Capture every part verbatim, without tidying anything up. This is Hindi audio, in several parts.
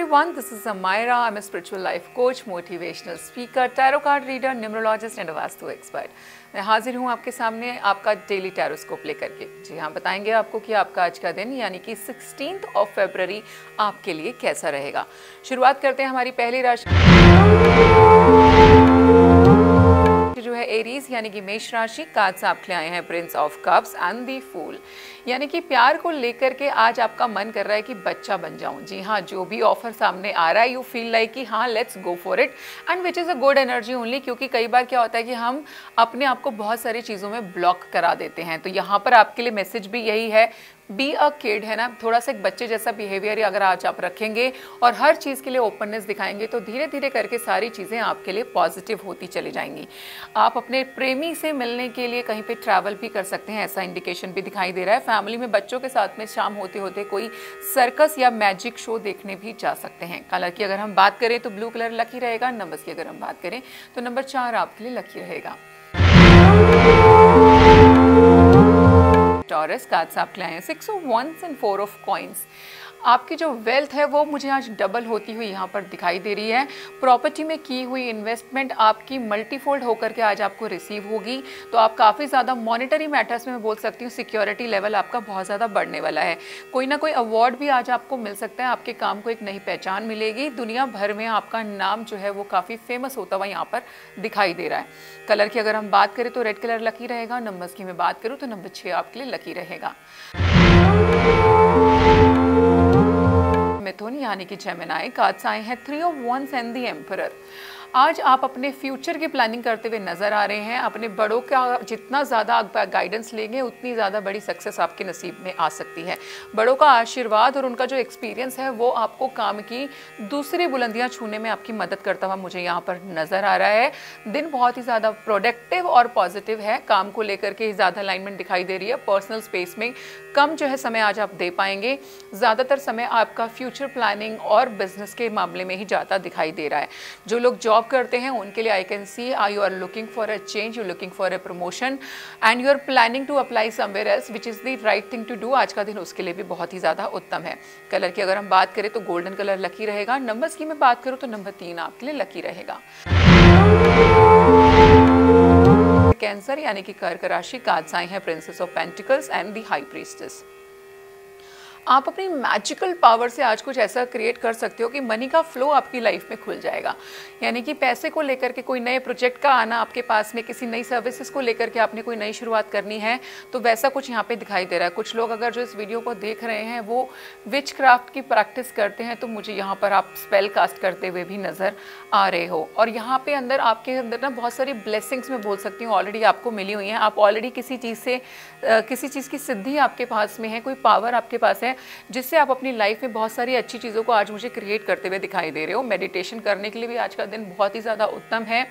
everyone, this is Amaira. I'm a spiritual life coach, motivational speaker, tarot card reader, numerologist and a vastu expert. मैं हाजिर हूँ आपके सामने आपका डेली टैरोस्कोप लेकर के। जी हाँ, बताएंगे आपको कि आपका आज का दिन यानी कि सिक्सटीन्थ ऑफ फरवरी आपके लिए कैसा रहेगा। शुरुआत करते हैं हमारी पहली राशि जो है एरीज यानी कि मेष राशि। कार्ड्स आपके आए हैं prince of cups and the fool, यानी कि प्यार को लेकर के आज आपका मन कर रहा है कि बच्चा बन जाऊं। जी हाँ, जो भी ऑफर सामने आ रहा है यू फील लाइक कि हाँ let's go for it and which is a good energy only, क्योंकि कई बार क्या होता है कि हम अपने आप को बहुत सारी चीज़ों में ब्लॉक करा देते हैं। तो यहाँ पर आपके लिए मैसेज भी यही है, बी अ किड, है ना। थोड़ा सा एक बच्चे जैसा बिहेवियर अगर आज आप रखेंगे और हर चीज़ के लिए ओपननेस दिखाएंगे तो धीरे धीरे करके सारी चीज़ें आपके लिए पॉजिटिव होती चली जाएंगी। आप अपने प्रेमी से मिलने के लिए कहीं पर ट्रैवल भी कर सकते हैं, ऐसा इंडिकेशन भी दिखाई दे रहा है। फैमिली में बच्चों के साथ में शाम होते होते कोई सर्कस या मैजिक शो देखने भी जा सकते हैं। कलर की अगर हम बात करें तो ब्लू कलर लकी रहेगा। नंबर्स की अगर हम बात करें तो नंबर चार आपके लिए लकी रहेगा। टॉरस कार्ड्स आपके लिए हैं six of wands and four of coins. आपकी जो वेल्थ है वो मुझे आज डबल होती हुई यहाँ पर दिखाई दे रही है। प्रॉपर्टी में की हुई इन्वेस्टमेंट आपकी मल्टीफोल्ड होकर के आज आपको रिसीव होगी। तो आप काफ़ी ज़्यादा मॉनेटरी मैटर्स में मैं बोल सकती हूँ सिक्योरिटी लेवल आपका बहुत ज़्यादा बढ़ने वाला है। कोई ना कोई अवार्ड भी आज आपको मिल सकता है, आपके काम को एक नई पहचान मिलेगी। दुनिया भर में आपका नाम जो है वो काफ़ी फेमस होता हुआ यहाँ पर दिखाई दे रहा है। कलर की अगर हम बात करें तो रेड कलर लकी रहेगा। नंबर्स की मैं बात करूँ तो नंबर छः आपके लिए लकी रहेगा। मिथुन यानी कि जेमिनाई कार्ड्स आए हैं three of wands and the emperor. आज आप अपने फ्यूचर की प्लानिंग करते हुए नज़र आ रहे हैं। अपने बड़ों का जितना ज़्यादा आप गाइडेंस लेंगे उतनी ज़्यादा बड़ी सक्सेस आपके नसीब में आ सकती है। बड़ों का आशीर्वाद और उनका जो एक्सपीरियंस है वो आपको काम की दूसरी बुलंदियां छूने में आपकी मदद करता हुआ मुझे यहाँ पर नज़र आ रहा है। दिन बहुत ही ज़्यादा प्रोडक्टिव और पॉजिटिव है। काम को लेकर के ज़्यादा अलाइनमेंट दिखाई दे रही है। पर्सनल स्पेस में कम जो है समय आज आप दे पाएंगे। ज़्यादातर समय आपका फ्यूचर प्लानिंग और बिजनेस के मामले में ही ज़्यादा दिखाई दे रहा है। जो लोग जॉब करते हैं उनके लिए I can see I you are looking for a change, you looking for a promotion and you are planning to apply somewhere else which is the right thing to do. आज का दिन उसके लिए भी बहुत ही ज़्यादा उत्तम है। कलर की अगर हम बात करें तो गोल्डन कलर लकी रहेगा। नंबर्स की मैं बात करूँ तो नंबर तीन आपके लिए लकी रहेगा। कैंसर यानी कि कर्क राशि कार्ड्स आए हैं princess of pentacles and the high priestess. आप अपनी मैजिकल पावर से आज कुछ ऐसा क्रिएट कर सकते हो कि मनी का फ्लो आपकी लाइफ में खुल जाएगा। यानी कि पैसे को लेकर के कोई नए प्रोजेक्ट का आना आपके पास में, किसी नई सर्विसेज को लेकर के आपने कोई नई शुरुआत करनी है तो वैसा कुछ यहाँ पे दिखाई दे रहा है। कुछ लोग अगर जो इस वीडियो को देख रहे हैं वो विच क्राफ्ट की प्रैक्टिस करते हैं तो मुझे यहाँ पर आप स्पेल कास्ट करते हुए भी नज़र आ रहे हो। और यहाँ पर अंदर आपके अंदर ना बहुत सारी ब्लेसिंग्स में बोल सकती हूँ ऑलरेडी आपको मिली हुई हैं। आप ऑलरेडी किसी चीज़ से किसी चीज़ की सिद्धि आपके पास में है, कोई पावर आपके पास है जिससे आप अपनी लाइफ में बहुत सारी अच्छी चीज़ों को आज मुझे क्रिएट करते हुए दिखाई दे रहे हो। मेडिटेशन करने के लिए भी आज का दिन बहुत ही ज़्यादा उत्तम है।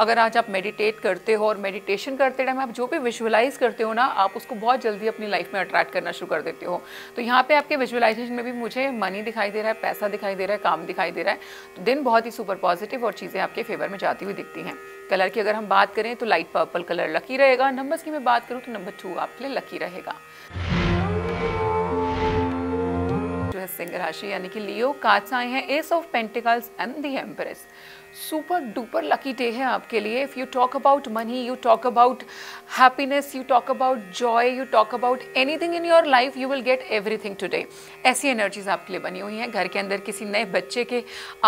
अगर आज आप मेडिटेट करते हो और मेडिटेशन करते टाइम आप जो भी विजुअलाइज करते हो ना, आप उसको बहुत जल्दी अपनी लाइफ में अट्रैक्ट करना शुरू कर देते हो। तो यहाँ पे आपके विजुअलाइजेशन में भी मुझे मनी दिखाई दे रहा है, पैसा दिखाई दे रहा है, काम दिखाई दे रहा है। तो दिन बहुत ही सुपर पॉजिटिव और चीज़ें आपके फेवर में जाती हुई दिखती हैं। कलर की अगर हम बात करें तो लाइट पर्पल कलर लकी रहेगा। नंबर्स की मैं बात करूँ तो नंबर टू आपके लिए लकी रहेगा। सिंह राशि यानी कि लियो कार्ड्स आए हैं ace of pentacles and the empress. Super duper lucky day है आपके लिए। If you talk about money, you talk about happiness, you talk about joy, you talk about anything in your life, you will get everything today. ऐसी एनर्जीज आपके लिए बनी हुई हैं। घर के अंदर किसी नए बच्चे के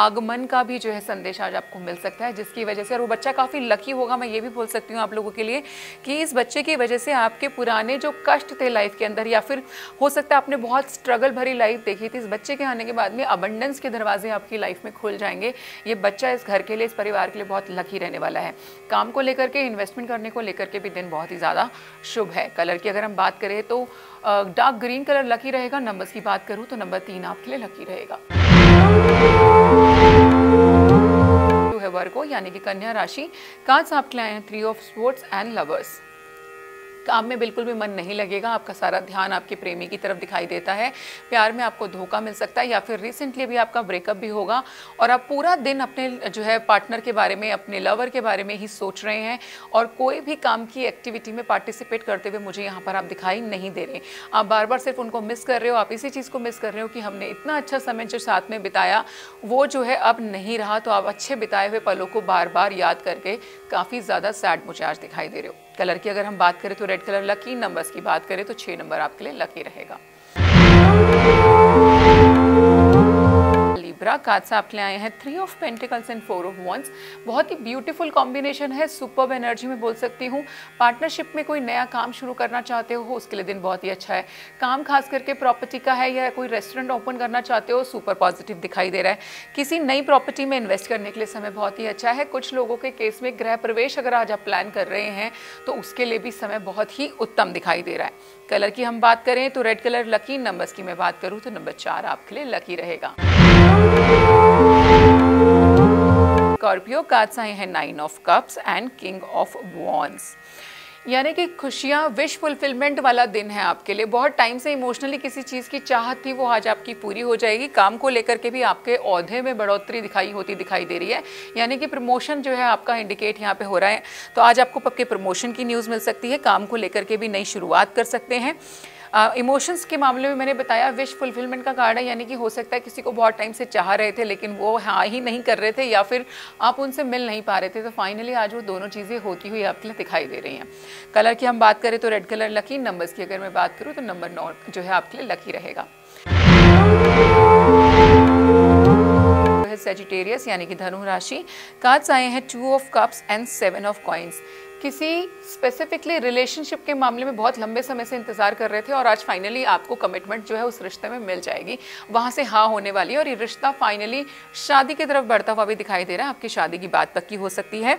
आगमन का भी जो है संदेश आज आपको मिल सकता है, जिसकी वजह से, और वो बच्चा काफ़ी लकी होगा मैं ये भी बोल सकती हूँ आप लोगों के लिए कि इस बच्चे की वजह से आपके पुराने जो कष्ट थे लाइफ के अंदर, या फिर हो सकता है आपने बहुत स्ट्रगल भरी लाइफ देखी थी, इस बच्चे के आने के बाद में अबंडेंस के दरवाजे आपकी लाइफ में खुल जाएंगे। ये बच्चा इस घर के लिए, इस परिवार के लिए बहुत लकी रहने वाला है। काम को लेकर के, इन्वेस्टमेंट करने को लेकर के भी दिन बहुत ही ज़्यादा शुभ है। कलर की अगर हम बात करें तो डार्क ग्रीन कलर लकी रहेगा। नंबर्स की बात करूँ तो नंबर तीन आपके लिए लकी रहेगा। टू है वर्गो यानी कि कन्या राशि। कार्ड्स आपके लिए आए हैं three of swords and lovers. काम में बिल्कुल भी मन नहीं लगेगा, आपका सारा ध्यान आपके प्रेमी की तरफ दिखाई देता है। प्यार में आपको धोखा मिल सकता है या फिर रिसेंटली भी आपका ब्रेकअप भी होगा और आप पूरा दिन अपने जो है पार्टनर के बारे में, अपने लवर के बारे में ही सोच रहे हैं और कोई भी काम की एक्टिविटी में पार्टिसिपेट करते हुए मुझे यहाँ पर आप दिखाई नहीं दे रहे। आप बार बार सिर्फ उनको मिस कर रहे हो, आप इसी चीज़ को मिस कर रहे हो कि हमने इतना अच्छा समय जो साथ में बिताया वो जो है अब नहीं रहा, तो आप अच्छे बिताए हुए पलों को बार बार याद करके काफ़ी ज़्यादा सैड मुझे आज दिखाई दे रहे हो। कलर की अगर हम बात करें तो रेड कलर। लकी नंबर्स की बात करें तो छह नंबर आपके लिए लकी रहेगा। लिब्रा कार्ड्स आपके लिए आए हैं three of pentacles and four of wands. बहुत ही ब्यूटीफुल कॉम्बिनेशन है, सुपर्ब एनर्जी में बोल सकती हूँ। पार्टनरशिप में कोई नया काम शुरू करना चाहते हो उसके लिए दिन बहुत ही अच्छा है। काम खास करके प्रॉपर्टी का है या कोई रेस्टोरेंट ओपन करना चाहते हो सुपर पॉजिटिव दिखाई दे रहा है। किसी नई प्रॉपर्टी में इन्वेस्ट करने के लिए समय बहुत ही अच्छा है। कुछ लोगों के केस में गृह प्रवेश अगर आज आप प्लान कर रहे हैं तो उसके लिए भी समय बहुत ही उत्तम दिखाई दे रहा है। कलर की हम बात करें तो रेड कलर। लकी नंबर्स की मैं बात करूँ तो नंबर चार आपके लिए लकी रहेगा। स्कॉर्पियो कार्ड्स आए हैं nine of cups and king of wands. यानी कि खुशियाँ, विश फुलफिलमेंट वाला दिन है आपके लिए। बहुत टाइम से इमोशनली किसी चीज़ की चाहत थी वो आज आपकी पूरी हो जाएगी। काम को लेकर के भी आपके औहदे में बढ़ोतरी दिखाई होती दिखाई दे रही है, यानी कि प्रमोशन जो है आपका इंडिकेट यहाँ पे हो रहा है। तो आज आपको पक्के प्रमोशन की न्यूज़ मिल सकती है। काम को लेकर के भी नई शुरुआत कर सकते हैं। इमोशंस uh, के मामले में मैंने बताया विश फुलफिलमेंट का कार्ड है, यानी कि हो सकता है किसी को बहुत टाइम से चाह रहे थे लेकिन वो हाँ ही नहीं कर रहे थे या फिर आप उनसे मिल नहीं पा रहे थे, तो फाइनली आज वो दोनों चीज़ें होती हुई आपके लिए दिखाई दे रही हैं। कलर की हम बात करें तो रेड कलर। लकी नंबर्स की अगर मैं बात करूँ तो नंबर नौ जो है आपके लिए लकी रहेगा। सेजिटेरियस यानी कि धनु राशि। कार्ड्स आए हैं two of cups and seven of coins. किसी स्पेसिफिकली रिलेशनशिप के मामले में बहुत लंबे समय से इंतज़ार कर रहे थे और आज फाइनली आपको कमिटमेंट जो है उस रिश्ते में मिल जाएगी। वहाँ से हाँ होने वाली है और ये रिश्ता फाइनली शादी की तरफ बढ़ता हुआ भी दिखाई दे रहा है। आपकी शादी की बात पक्की हो सकती है।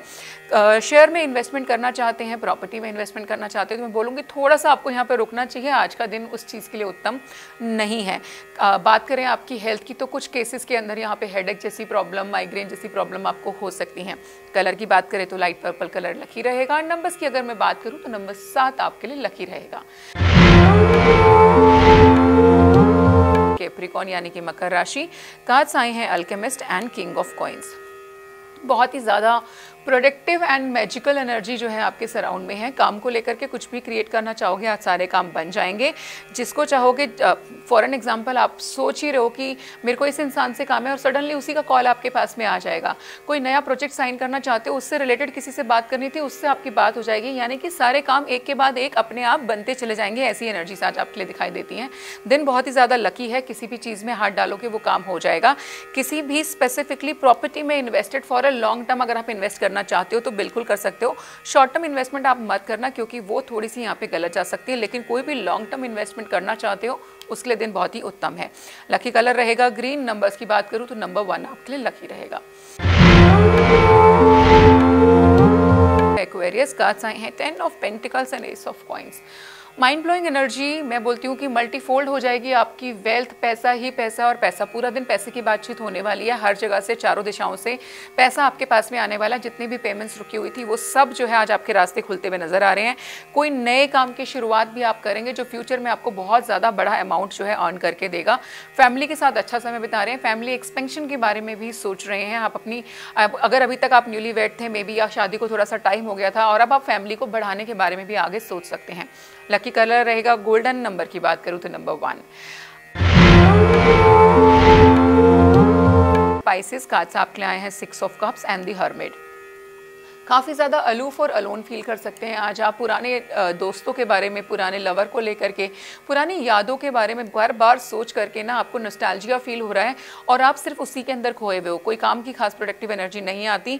शेयर में इन्वेस्टमेंट करना चाहते हैं, प्रॉपर्टी में इन्वेस्टमेंट करना चाहते हैं तो मैं बोलूँगी थोड़ा सा आपको यहाँ पर रुकना चाहिए। आज का दिन उस चीज़ के लिए उत्तम नहीं है। आ, बात करें आपकी हेल्थ की तो कुछ केसेस के अंदर यहाँ पर हेडेक जैसी प्रॉब्लम, माइग्रेन जैसी प्रॉब्लम आपको हो सकती हैं। कलर की बात करें तो लाइट पर्पल कलर लकी रहेगा। नंबर्स की अगर मैं बात करूं तो नंबर सात आपके लिए लकी रहेगा। कैप्रिकॉर्न यानी कि मकर राशि। कार्ड्स आए हैं alchemist and king of coins. बहुत ही ज़्यादा प्रोडक्टिव एंड मैजिकल एनर्जी जो है आपके सराउंड में है। काम को लेकर के कुछ भी क्रिएट करना चाहोगे आज सारे काम बन जाएंगे। जिसको चाहोगे, फॉर एन एग्जाम्पल आप सोच ही रहे हो कि मेरे को इस इंसान से काम है और सडनली उसी का कॉल आपके पास में आ जाएगा। कोई नया प्रोजेक्ट साइन करना चाहते हो, उससे रिलेटेड किसी से बात करनी थी, उससे आपकी बात हो जाएगी। यानी कि सारे काम एक के बाद एक अपने आप बनते चले जाएंगे। ऐसी एनर्जी आज आपके लिए दिखाई देती हैं। दिन बहुत ही ज़्यादा लकी है। किसी भी चीज़ में हाथ डालोगे वो काम हो जाएगा। किसी भी स्पेसिफिकली प्रॉपर्टी में invested for a long term अगर आप इन्वेस्ट करना चाहते हो तो बिल्कुल कर सकते हो। शॉर्ट टर्म इन्वेस्टमेंट आप मत करना क्योंकि वो थोड़ी सी यहाँ पे गलत जा सकती है, लेकिन कोई भी लॉन्ग टर्म इन्वेस्टमेंट करना चाहते हो उसके लिए दिन बहुत ही उत्तम है। लकी कलर रहेगा ग्रीन। नंबर्स की बात करूँ तो नंबर वन आपके लिए लकी रहेगा। एक्वेरियस कार्ड्स आए हैं ten of pentacles and ace of coins. Mind blowing energy मैं बोलती हूँ कि मल्टीफोल्ड हो जाएगी आपकी वेल्थ। पैसा ही पैसा और पैसा, पूरा दिन पैसे की बातचीत होने वाली है। हर जगह से, चारों दिशाओं से पैसा आपके पास में आने वाला है। जितनी भी पेमेंट्स रुकी हुई थी वो सब जो है आज आपके रास्ते खुलते हुए नज़र आ रहे हैं। कोई नए काम की शुरुआत भी आप करेंगे जो फ्यूचर में आपको बहुत ज़्यादा बड़ा अमाउंट जो है अर्न करके देगा। फैमिली के साथ अच्छा समय बिता रहे हैं। फैमिली एक्सपेंशन के बारे में भी सोच रहे हैं आप। अपनी अगर अभी तक आप न्यूली वेड थे मे बी, या शादी को थोड़ा सा टाइम हो गया था और अब आप फैमिली को बढ़ाने के बारे में भी आगे सोच सकते हैं। की कलर रहेगा गोल्डन। नंबर की बात करूं तो नंबर वन। स्पाइसेस कार्ड्स आपके लिए आए हैं six of cups and the hermit. काफ़ी ज़्यादा अलूफ और अलोन फील कर सकते हैं आज आप। पुराने दोस्तों के बारे में, पुराने लवर को लेकर के, पुरानी यादों के बारे में बार बार सोच करके ना आपको नॉस्टैल्जिया फील हो रहा है और आप सिर्फ उसी के अंदर खोए हुए हो। कोई काम की खास प्रोडक्टिव एनर्जी नहीं आती।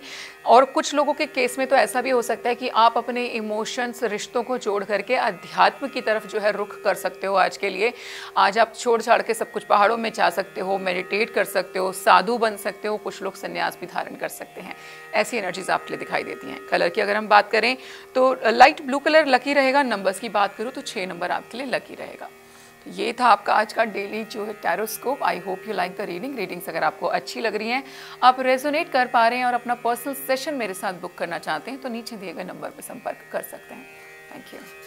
और कुछ लोगों के केस में तो ऐसा भी हो सकता है कि आप अपने इमोशंस, रिश्तों को जोड़ करके अध्यात्म की तरफ जो है रुख कर सकते हो। आज के लिए आज आप छोड़ छाड़ के सब कुछ पहाड़ों में जा सकते हो, मेडिटेट कर सकते हो, साधु बन सकते हो। कुछ लोग संन्यास भी धारण कर सकते हैं। ऐसी एनर्जीज आपके लिए दिखाई देती हैं। कलर की अगर हम बात करें तो लाइट ब्लू कलर लकी रहेगा। नंबर्स की बात करूं तो छह नंबर आपके लिए लकी रहेगा। ये था आपका आज का डेली जो है tarotscope. I hope you like the reading. Readings अगर आपको अच्छी लग रही हैं, आप रेजोनेट कर पा रहे हैं और अपना पर्सनल सेशन मेरे साथ बुक करना चाहते हैं तो नीचे दिए गए नंबर पर संपर्क कर सकते हैं। Thank you.